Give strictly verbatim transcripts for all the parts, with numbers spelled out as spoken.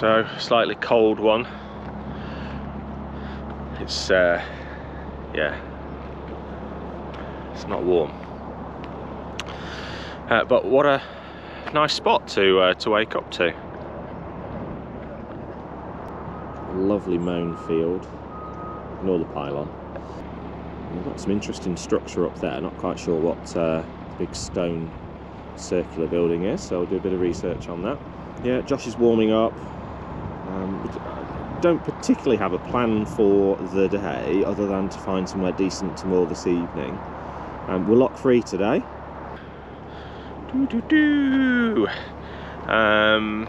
So slightly cold one. It's uh, yeah, it's not warm, uh, but what a nice spot to uh, to wake up to. Lovely mown field. Ignore the pylon. We've got some interesting structure up there. Not quite sure what uh, the big stone circular building is, so I'll do a bit of research on that. Yeah, Josh is warming up. Um, I don't particularly have a plan for the day other than to find somewhere decent to moor this evening. Um, we're lock free today. Do do do. Um,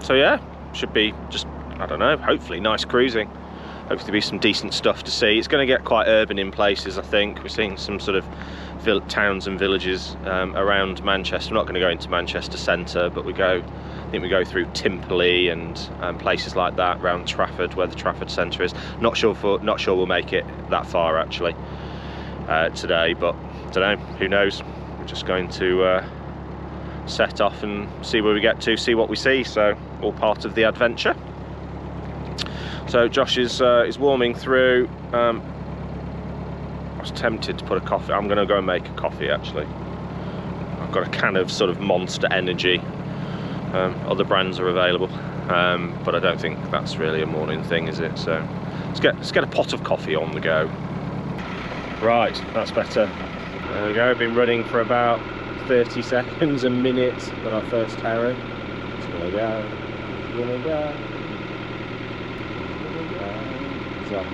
so yeah, should be just, I don't know, hopefully nice cruising. Hopefully be some decent stuff to see. It's going to get quite urban in places, I think. We're seeing some sort of towns and villages um, around Manchester. We're not going to go into Manchester centre, but we go, I think we go through Timperley and um, places like that around Trafford, where the Trafford centre is. Not sure for, not sure we'll make it that far actually uh, today, but I don't know, who knows. We're just going to uh, set off and see where we get to, see what we see. So all part of the adventure. So Josh is, uh, is warming through. Um, I was tempted to put a coffee. I'm going to go and make a coffee actually. I've got a can of sort of Monster Energy. Um, other brands are available, um, but I don't think that's really a morning thing, is it? So let's get let's get a pot of coffee on the go. Right, that's better. There we go. I've been running for about thirty seconds, a minute on our first errand. It's gonna go. It's gonna go. Up.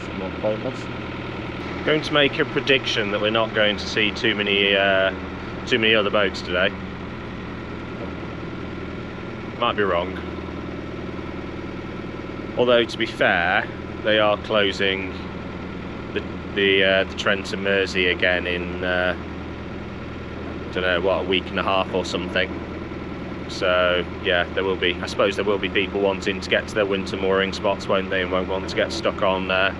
Somewhat pointless. Going to make a prediction that we're not going to see too many uh, too many other boats today. Might be wrong. Although to be fair, they are closing the the, uh, the Trent to Mersey again in uh, I don't know what, a week and a half or something. So yeah, there will be, I suppose there will be people wanting to get to their winter mooring spots, won't they, and won't want to get stuck on uh,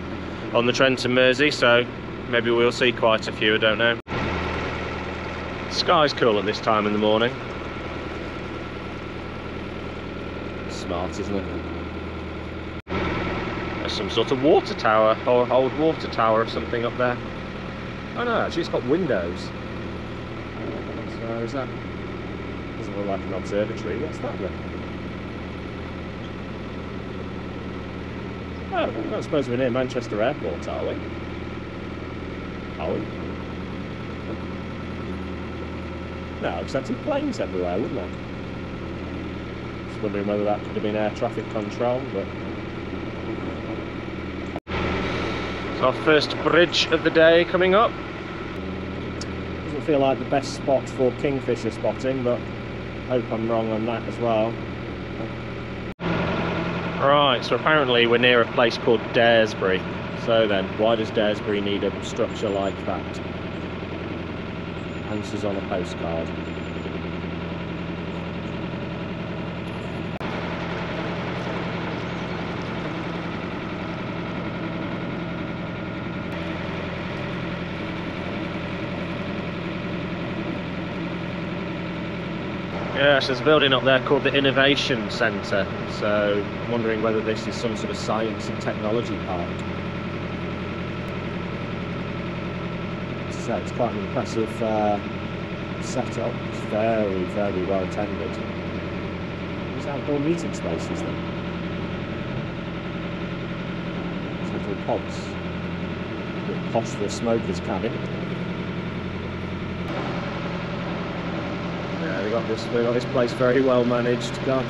on the Trent and Mersey, so maybe we'll see quite a few, I don't know. The sky's cool at this time in the morning. Smart, isn't it? There's some sort of water tower, or old water tower or something up there. Oh no, actually it's got windows. So is that... doesn't look like an observatory. What's that then? Oh, I don't suppose we're near Manchester Airport, are we? Are we? No, because I'd see planes everywhere, wouldn't I? Just wondering whether that could have been air traffic control, but... it's our first bridge of the day coming up. Doesn't feel like the best spot for kingfisher spotting, but... hope I'm wrong on that as well. Right, so apparently we're near a place called Daresbury. So then, why does Daresbury need a structure like that? Answers on a postcard. Yes, there's a building up there called the Innovation Centre, so I'm wondering whether this is some sort of science and technology park. So it's quite an impressive uh, setup. It's very, very well tended. There's outdoor meeting spaces then. There's little pods. A bit posh for a smoker's cabin. We've got this, we've got this place very well managed, gosh.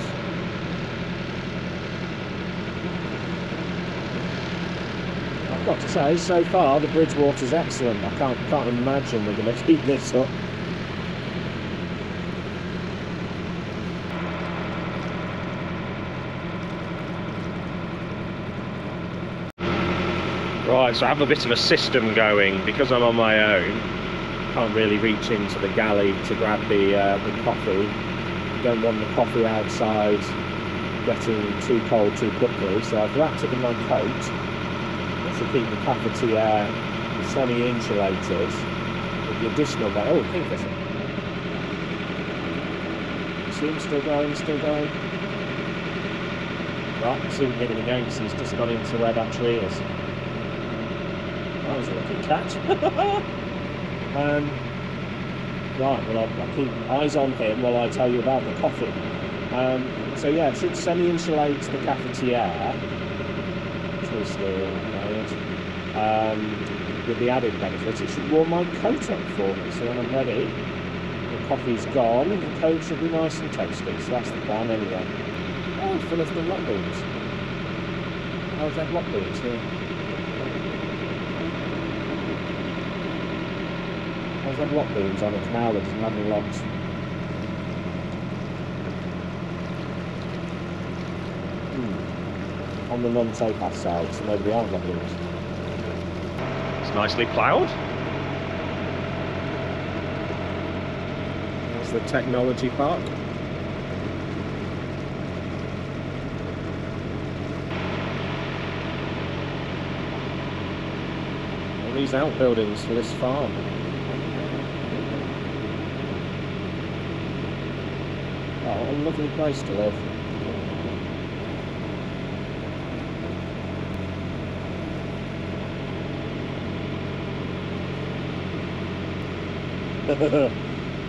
I've got to say, so far the Bridgewater's excellent. I can't, can't imagine we're going to keep this up. Right, so I have a bit of a system going, because I'm on my own. Can't really reach into the galley to grab the, uh, the coffee. Don't want the coffee outside getting too cold too quickly, so I've wrapped it in my coat to keep the cafetiere semi-insulated with the additional... oh, kingfisher. see him still going, still going. Right, see him getting again because he's just gone into where that tree is. That was a lucky catch. um, right, well I'll, I'll keep eyes on him while I tell you about the coffee. Um, so yeah, it should semi-insulate the cafetiere. True steel, right? Um, with the added benefit, it should warm my coat up for me, so when I'm ready, the coffee's gone, and the coat should be nice and toasty, so that's the plan anyway. Oh, full of the rock beans. Oh, is that rock beans here? How's that rock beans on a canal that doesn't have any logs? Hmm. On the non-towpath side, so nobody has rock beans. It's nicely ploughed. The technology park. All these outbuildings for this farm. Oh, what a lovely place to live.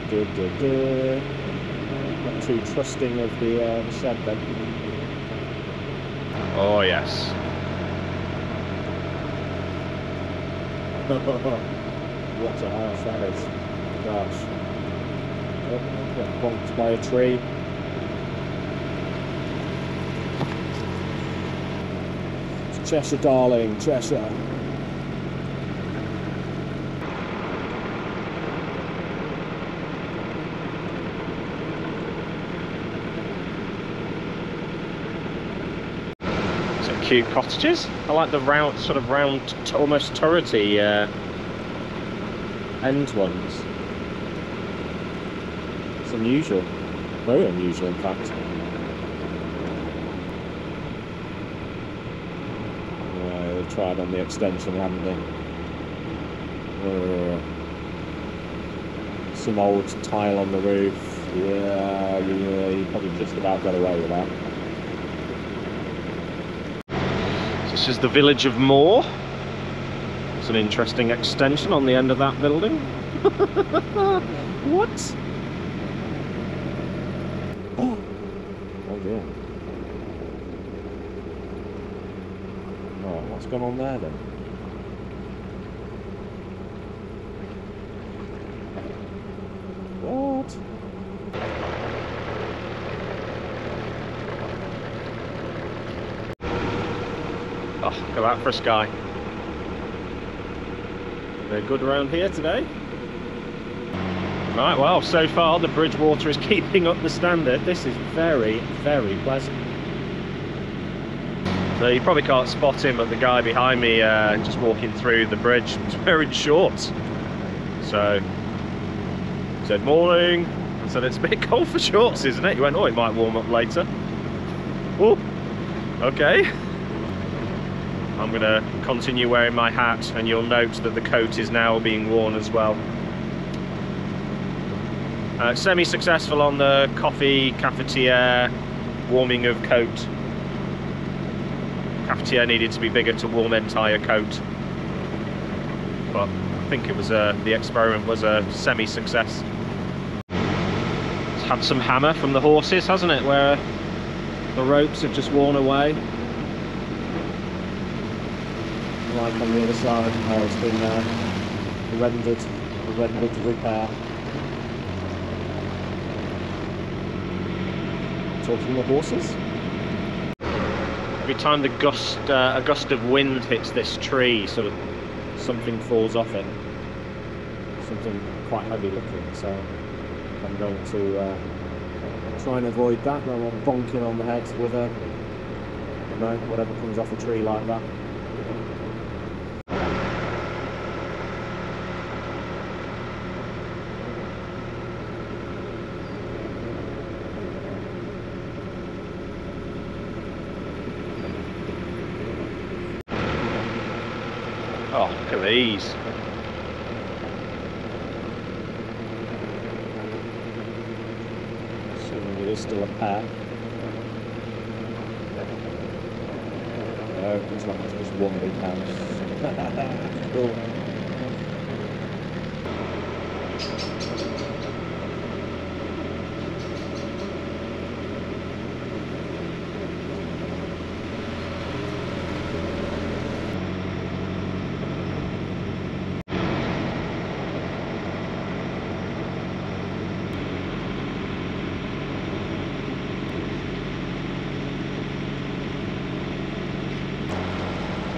Du, du, du. Not too trusting of the uh, shed then. Oh yes. What a house that is. Gosh. Oh, got bonked by a tree. It's Cheshire, darling, Cheshire. Cute cottages. I like the round, sort of round, almost turrety uh, end ones. It's unusual, very unusual in fact. Uh, they've tried on the extension, haven't they? Uh, some old tile on the roof. Yeah, yeah, you probably just about got away with that. This is the village of Moore. It's an interesting extension on the end of that building. What? Oh. Oh dear. Oh, what's going on there then? What? Oh, go out for a sky. They're good around here today. Right, well, so far the Bridgewater is keeping up the standard. This is very, very pleasant. So you probably can't spot him, but the guy behind me uh, just walking through the bridge was wearing shorts. So I said, morning. I said, it's a bit cold for shorts, isn't it? He went, oh, it might warm up later. Oh, okay. I'm going to continue wearing my hat, and you'll note that the coat is now being worn as well. Uh, semi-successful on the coffee cafetiere warming of coat. Cafetiere needed to be bigger to warm entire coat, but I think it was a, the experiment was a semi-success. It's had some hammer from the horses, hasn't it, where the ropes have just worn away. Like on the other side, uh, it's been uh, rendered, rendered repair. Talking of horses. Every time the gust, uh, a gust of wind hits this tree, sort of something falls off it. Something quite heavy looking. So I'm going to uh, try and avoid that. Rather than bonking on the head with a, you know, whatever comes off a tree like that. Oh, look at these. Some still a pair. No, as long as there's one big house. Cool.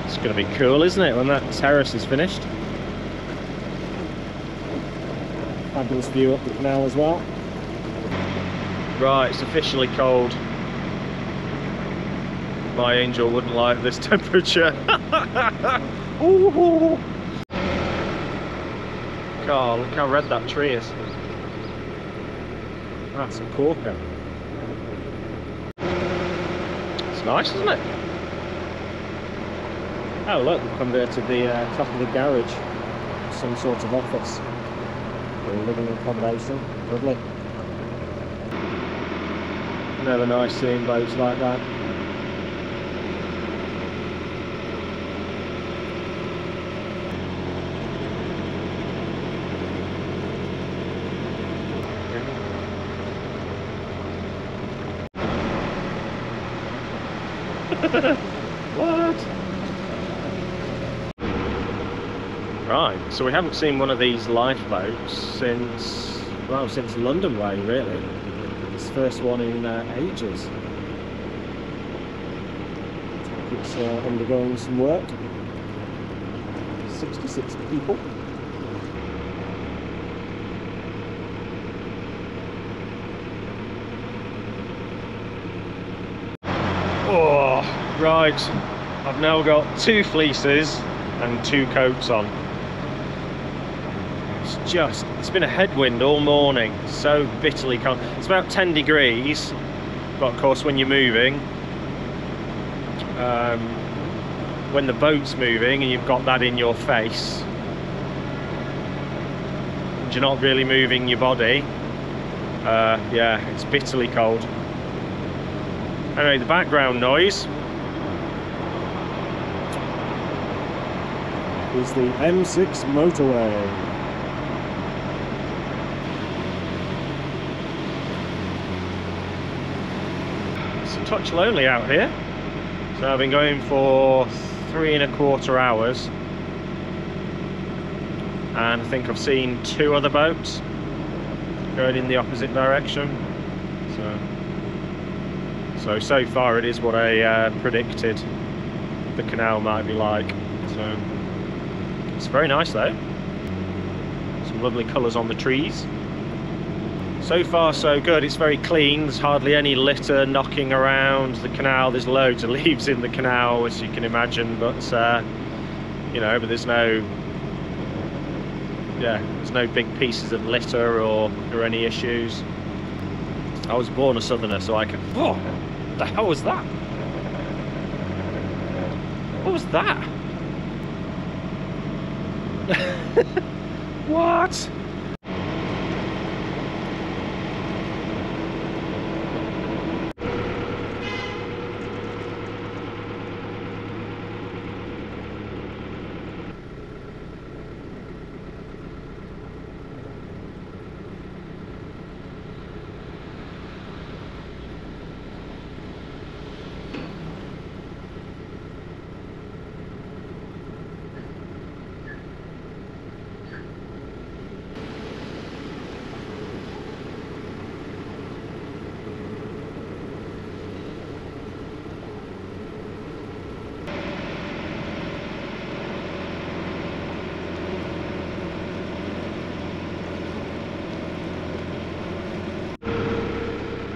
It's going to be cool, isn't it, when that terrace is finished? Fabulous view up the canal as well. Right, it's officially cold. My angel wouldn't like this temperature. Ooh. God, look how red that tree is. That's a corker. It's nice, isn't it? Oh look, we've converted the uh, top of the garage to some sort of office for a living accommodation. Lovely. Never nice seeing boats like that. What? Right, so we haven't seen one of these lifeboats since, well, since London Way, really. This first one in uh, ages. It's uh, undergoing some work. sixty-six people. Oh, right, I've now got two fleeces and two coats on. It's just, it's been a headwind all morning, so bitterly cold. It's about ten degrees, but of course when you're moving, um, when the boat's moving and you've got that in your face, and you're not really moving your body, uh, yeah, it's bitterly cold. Anyway, the background noise is the M six motorway. Touch lonely out here, so I've been going for three and a quarter hours and I think I've seen two other boats going in the opposite direction, so so, so far it is what I uh, predicted the canal might be like. So it's very nice though, some lovely colours on the trees. So far so good, it's very clean, there's hardly any litter knocking around the canal, there's loads of leaves in the canal as you can imagine, but uh, you know, but there's no, yeah, there's no big pieces of litter or, or any issues. I was born a southerner, so I can, oh, the hell was that? What was that? What?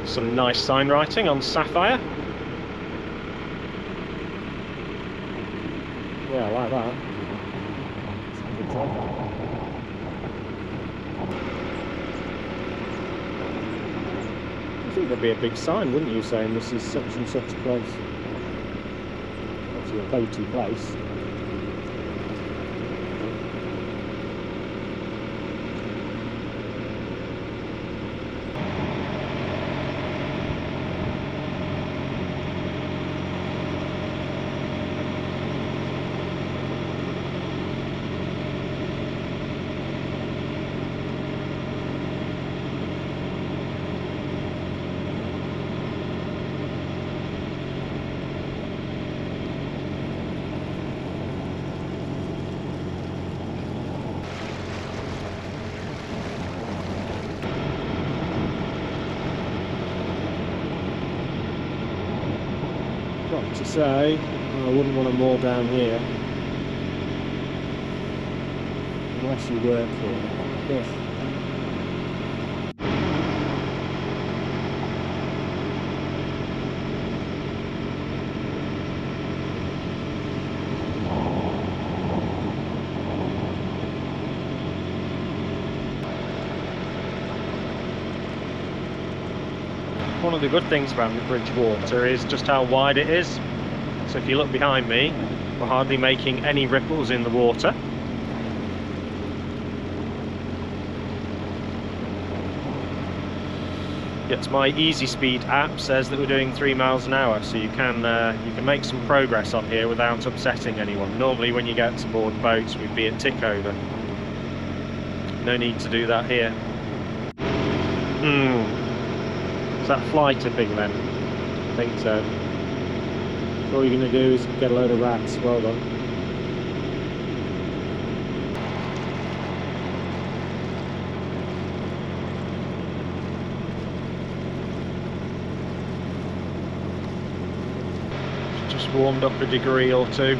Some nice sign writing on Sapphire. Yeah, I like that. It's a good time. I think there'd be a big sign, wouldn't you, saying this is such and such a place. That's your go-to place. so I wouldn't want a moor down here unless you work for it. Yes. One of the good things around the Bridgewater is just how wide it is. So if you look behind me, we're hardly making any ripples in the water. Yet my Easy Speed app says that we're doing three miles an hour, so you can uh, you can make some progress on here without upsetting anyone. Normally, when you get to board boats, we'd be a tick over. No need to do that here. Mm. That flight, I think, then. I think so. All you're going to do is get a load of rats. Well done. Just warmed up a degree or two.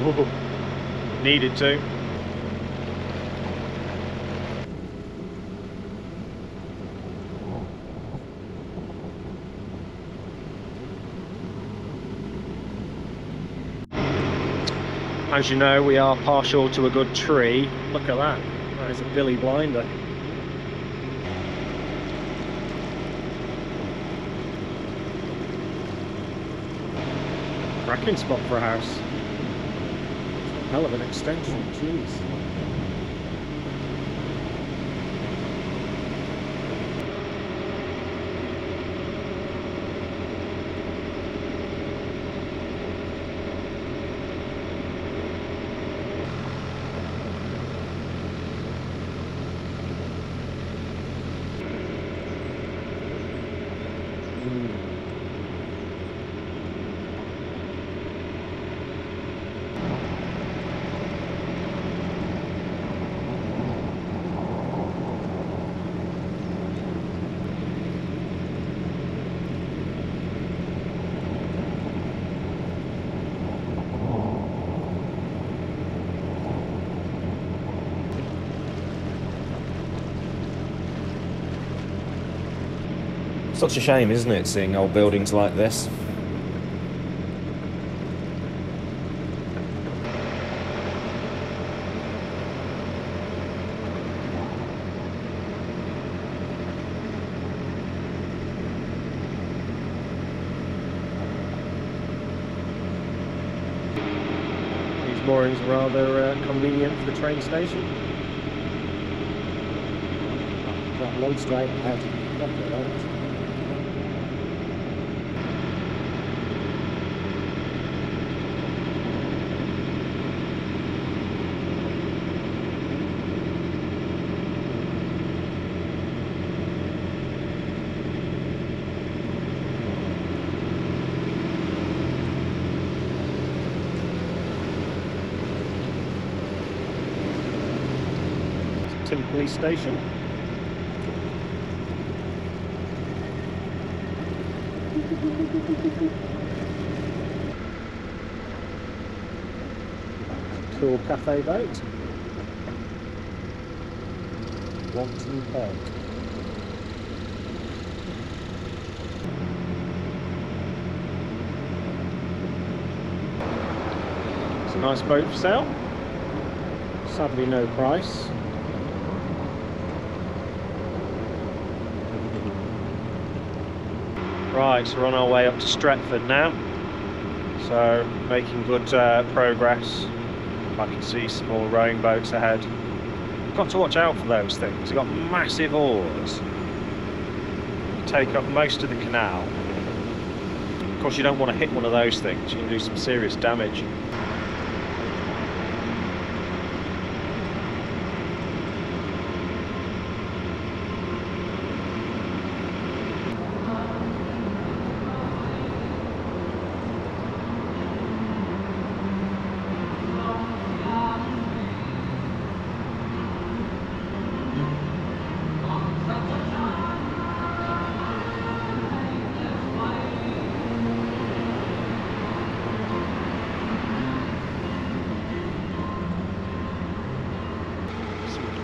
Whoa. Needed to. As you know, we are partial to a good tree. Look at that, that is a Billy Blinder. Cracking spot for a house. Hell of an extension, jeez. Such a shame, isn't it, seeing old buildings like this? These moorings are rather uh, convenient for the train station. That long straight out of Tim Police Station. Cool cafe boat. Wanton Park. It's a nice boat for sale. Sadly, no price. Right, so we're on our way up to Stretford now, so making good uh, progress. I can see some more rowing boats ahead. Got to watch out for those things. They've got massive oars. Take up most of the canal. Of course, you don't want to hit one of those things. You can do some serious damage.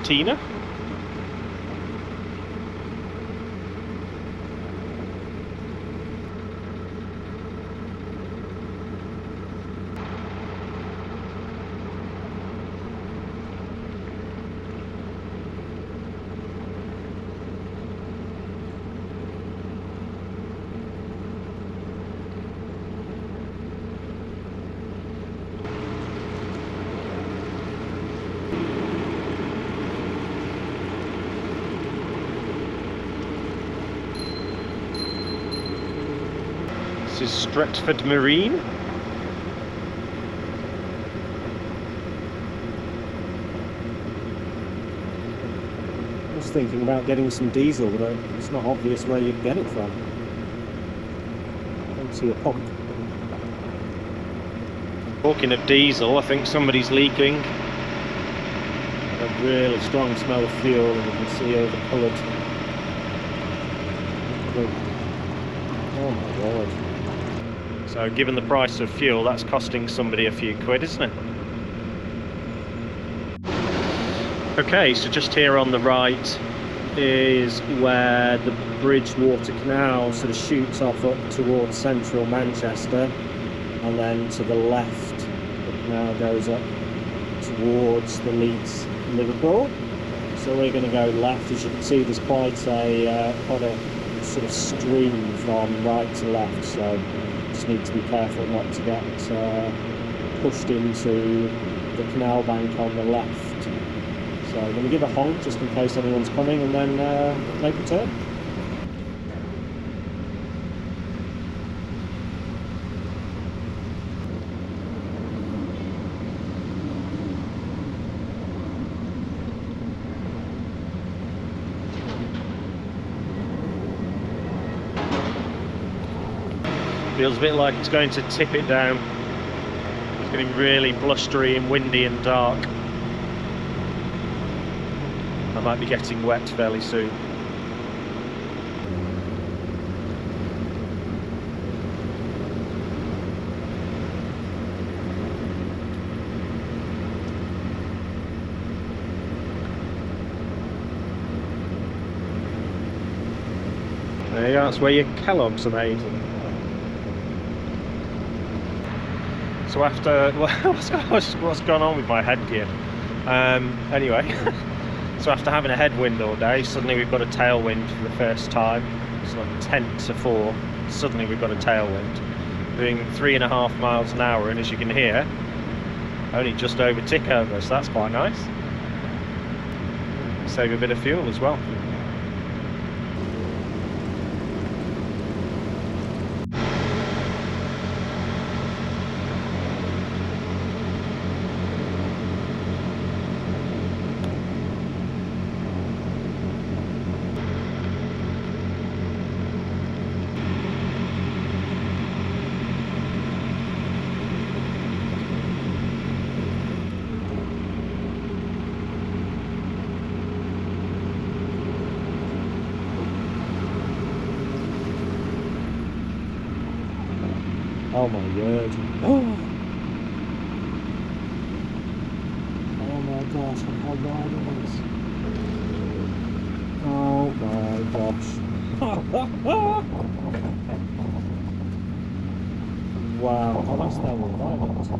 Tina. This is Threatford Marine. I was thinking about getting some diesel, but it's not obvious where you'd get it from. I don't see a pump. Talking of diesel, I think somebody's leaking. A really strong smell of fuel, and you can see over coloured. Oh my God. So given the price of fuel, that's costing somebody a few quid, isn't it? Okay, so just here on the right is where the Bridgewater Canal sort of shoots off up towards central Manchester, and then to the left the canal goes up towards the Leeds Liverpool. So we're going to go left. As you can see, there's quite a, uh, quite a sort of stream from right to left, so just need to be careful not to get uh, pushed into the canal bank on the left. So I'm going to give a honk just in case anyone's coming, and then uh, make a turn. Feels a bit like it's going to tip it down. It's getting really blustery and windy and dark. I might be getting wet fairly soon. There you are, that's where your Kellogg's are made. So after, what's, what's gone on with my headgear? Um, anyway, so after having a headwind all day, suddenly we've got a tailwind for the first time. It's like ten to four, suddenly we've got a tailwind. Doing three and a half miles an hour, and as you can hear, only just over tick over, so that's quite nice. Save a bit of fuel as well. Oh my word. Oh, oh my gosh, how bad it is. Oh my gosh. Wow, how much that was violent.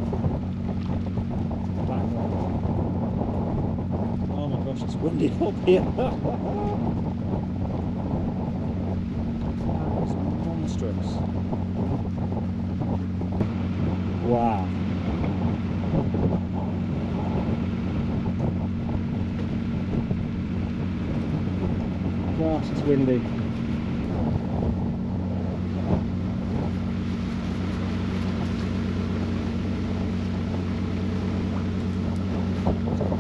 Oh my gosh, it's windy up here. That was monstrous. Wow. Gosh, it's windy.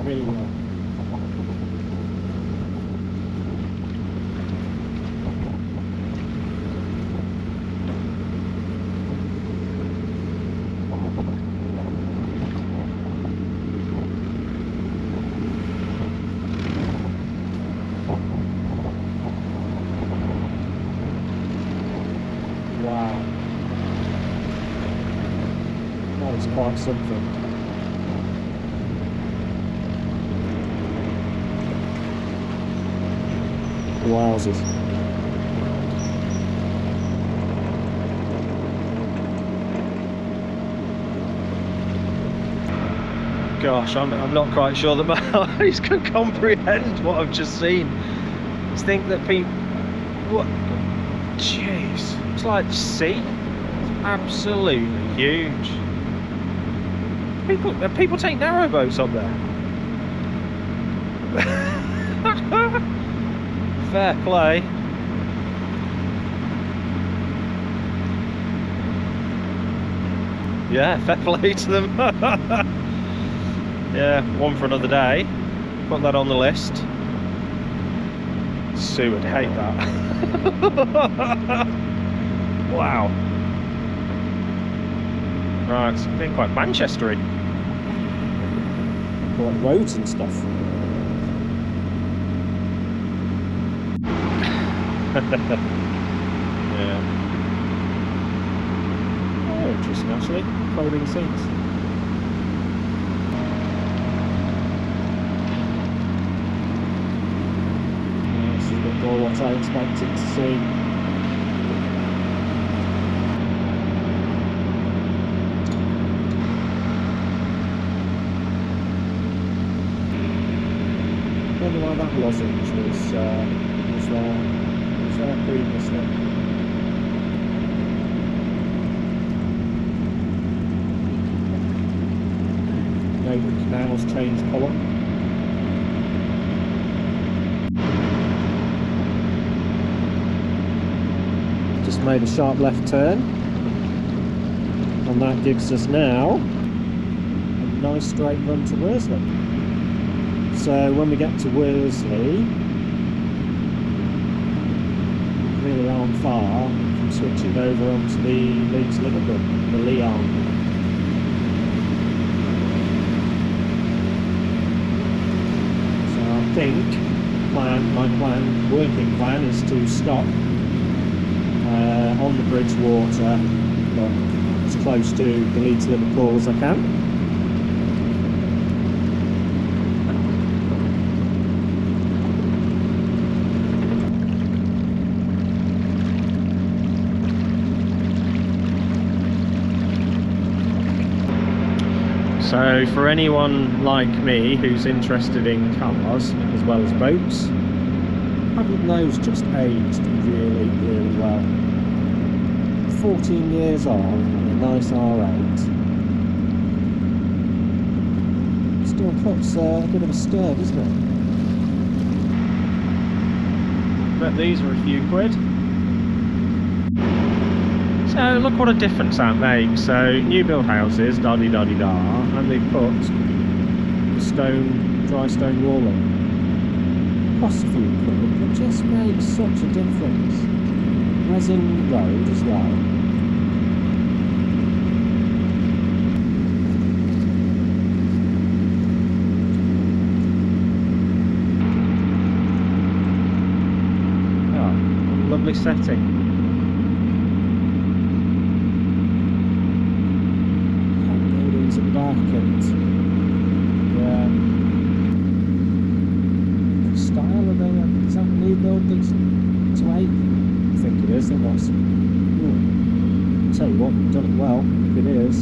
Really well. It's quite something. Wowzers. Gosh, I'm, I'm not quite sure that my eyes can comprehend what I've just seen. I think that people... What? Jeez. It's like sea. It's absolutely huge. People, people take narrow boats up there. Fair play. Yeah, fair play to them. Yeah, one for another day. Put that on the list. Sue would hate that. Wow. Right, it's been quite Manchester-y. Like roads and stuff. Yeah. Oh, interesting actually. Folding seats. Or what I expected to see. I wonder why that lozenge was, uh, was there, was there previously. No, the canal's changed colour. Made a sharp left turn, and that gives us now a nice straight run to Worsley. So when we get to Worsley, we really aren't far from switching over onto the Leeds Liverpool, the Lee arm. So I think my, my plan, working plan, is to stop Uh, on the Bridgewater, look, as close to the Leeds Liverpool as I can. So for anyone like me who's interested in cars as well as boats, haven't those just aged really, really well. fourteen years old, and a nice R eight. Still puts uh, a bit of a stir, doesn't it? Bet these are a few quid. So look what a difference that makes. So new build houses, da de da de da, and they put stone, dry stone wall in. Costs a few quid, but just makes such a difference. Resin road as well. Setting. And buildings at the back and um, style of it, is that new buildings to eight? I think it is, it was. Ooh. I'll tell you what, we've done it well, if it is.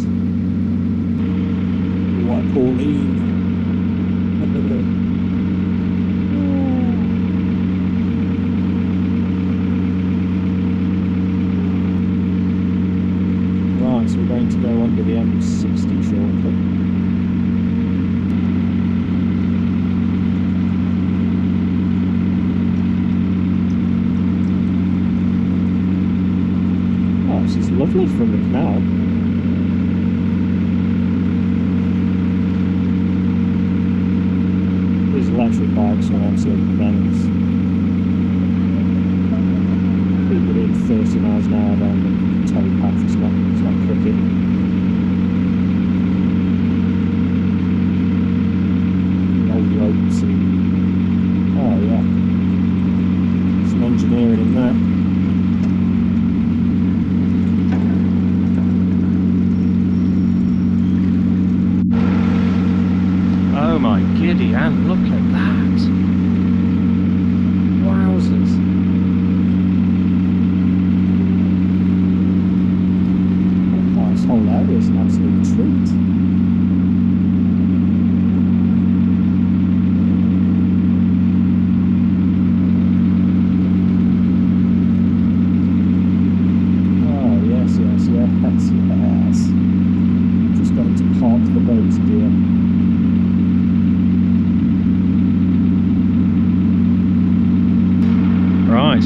What a poor lead. Under the M sixty shortly. Oh, this is lovely from the canal. These electric bikes are absolutely bananas. People doing thirty miles an hour down the towpath, it's not, it's not cricket. Look at that! Wowzers!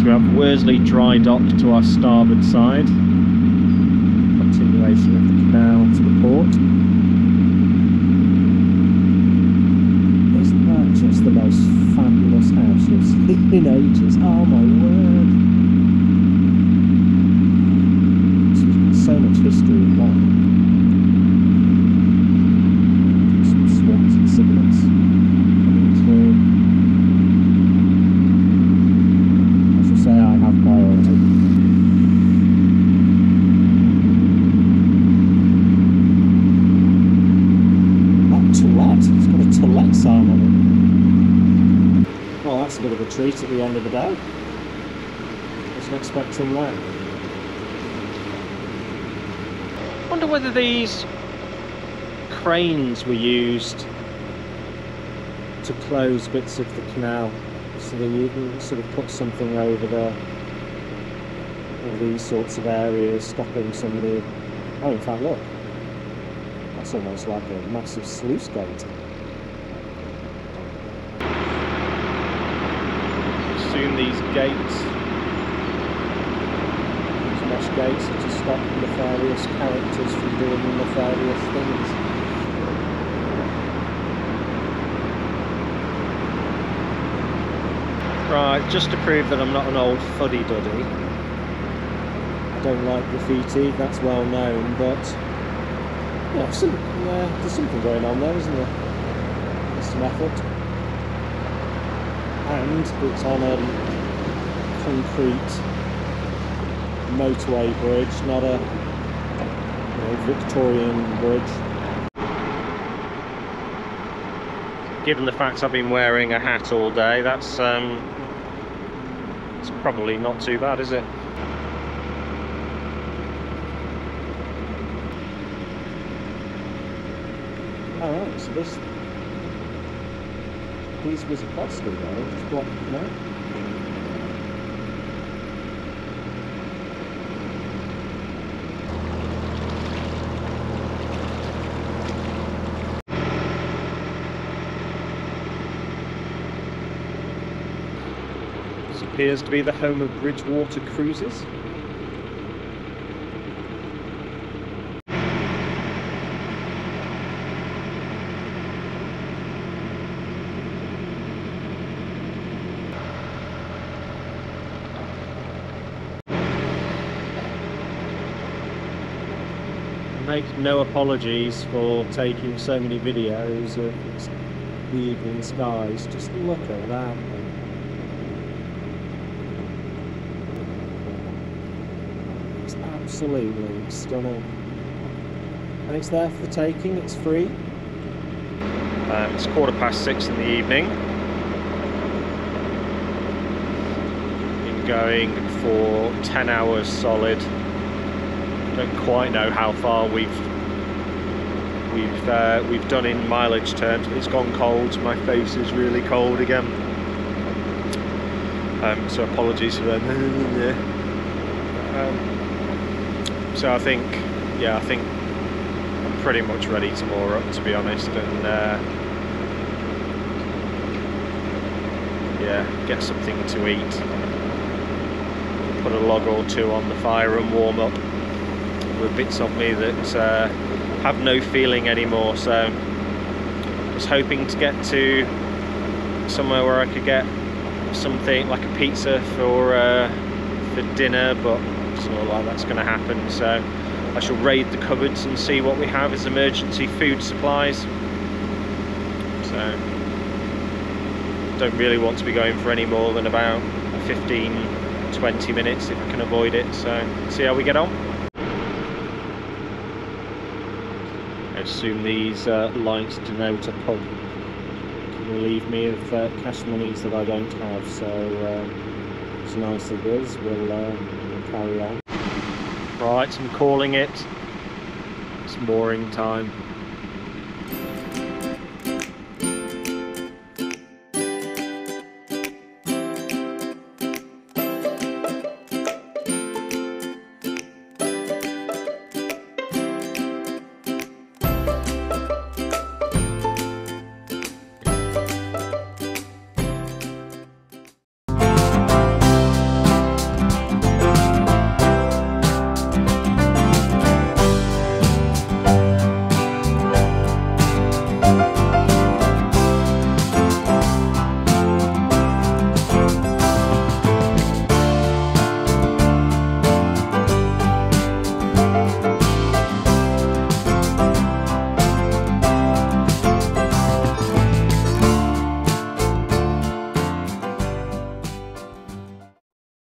we have Worsley dry dock to our starboard side, continuation of the canal to the port. Isn't that just the most fabulous house you've seen in ages? Oh my word! There's so much history in that. Treat at the end of the day. Wasn't expecting that. I wonder whether these cranes were used to close bits of the canal, so that you can sort of put something over the all these sorts of areas, stopping somebody. Oh, in fact, look, that's almost like a massive sluice gate. These gates, these mesh gates, are to stop nefarious characters from doing nefarious things. Right, just to prove that I'm not an old fuddy-duddy, I don't like graffiti, that's well known, but yeah, some, uh, there's something going on there, isn't there? It's an effort. And it's on a concrete motorway bridge, not a, you know, Victorian bridge. Given the fact I've been wearing a hat all day, that's um, it's probably not too bad, is it? All right, so this. These was a costly though, just blocked, no? This appears to be the home of Bridgewater Cruises. Make no apologies for taking so many videos of the evening skies. Just look at that. It's absolutely stunning. And it's there for the taking, it's free. Uh, it's quarter past six in the evening. Been going for ten hours solid. Don't quite know how far we've we've uh, we've done in mileage terms. It's gone cold. My face is really cold again. Um, so apologies for that. um, so I think, yeah, I think I'm pretty much ready to moor up, to be honest, and uh, yeah, get something to eat, put a log or two on the fire, and warm up. With bits of me that uh, have no feeling anymore, so just hoping to get to somewhere where I could get something like a pizza for uh, for dinner, but it's not like that's going to happen. So I shall raid the cupboards and see what we have as emergency food supplies. So don't really want to be going for any more than about fifteen to twenty minutes if I can avoid it. So see how we get on. Assume these uh, lights denote a pub. Can relieve me of uh, cash monies that I don't have, so uh, it's nice it is. We'll, uh, we'll carry on. Right, I'm calling it. It's mooring time.